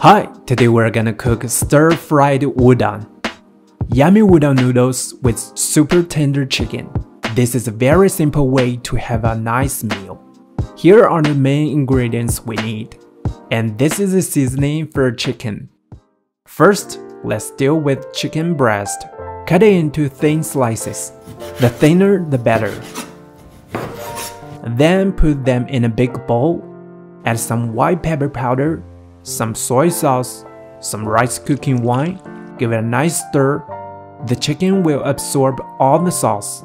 Hi, today we're gonna cook stir-fried udon. Yummy udon noodles with super tender chicken. This is a very simple way to have a nice meal. Here are the main ingredients we need. And this is the seasoning for chicken. First, let's deal with chicken breast. Cut it into thin slices. The thinner, the better. Then put them in a big bowl. Add some white pepper powder, some soy sauce, some rice cooking wine, give it a nice stir. The chicken will absorb all the sauce.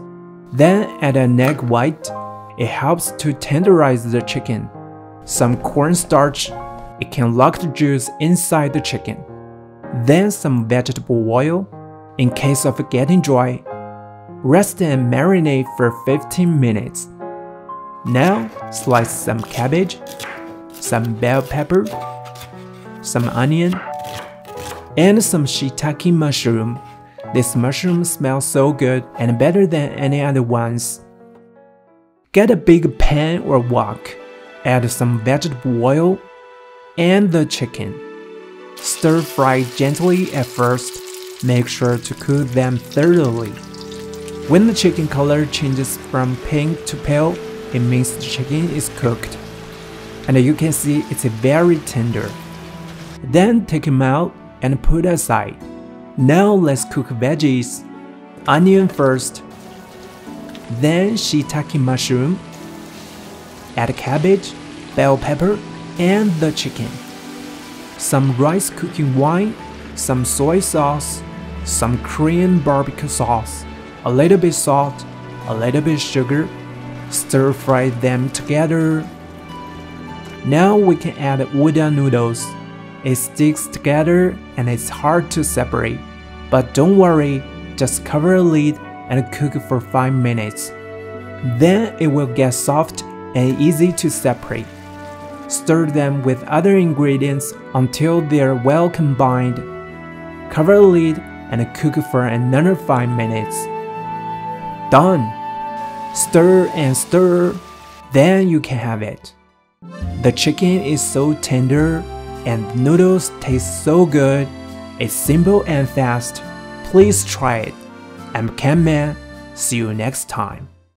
Then add an egg white, it helps to tenderize the chicken. Some corn starch, it can lock the juice inside the chicken. Then some vegetable oil, in case of getting dry. Rest and marinate for 15 minutes. Now slice some cabbage, some bell pepper, some onion, and some shiitake mushroom. This mushroom smells so good and better than any other ones. Get a big pan or wok, add some vegetable oil, and the chicken. Stir fry gently at first, make sure to cook them thoroughly. When the chicken color changes from pink to pale, it means the chicken is cooked. And you can see it's very tender. Then take them out and put aside. Now let's cook veggies. Onion first, then shiitake mushroom. Add cabbage, bell pepper, and the chicken. Some rice cooking wine, some soy sauce, some Korean barbecue sauce, a little bit salt, a little bit sugar. Stir fry them together. Now we can add udon noodles. It sticks together and it's hard to separate. But don't worry, just cover a lid and cook it for 5 minutes. Then it will get soft and easy to separate. Stir them with other ingredients until they're well combined. Cover a lid and cook it for another 5 minutes. Done! Stir and stir, then you can have it. The chicken is so tender and the noodles taste so good. It's simple and fast. Please try it. I'm Catman. See you next time.